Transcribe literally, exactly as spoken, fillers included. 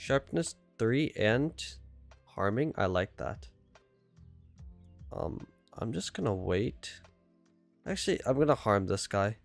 Sharpness three and harming. I like that. Um, I'm just gonna wait. Actually, I'm gonna harm this guy.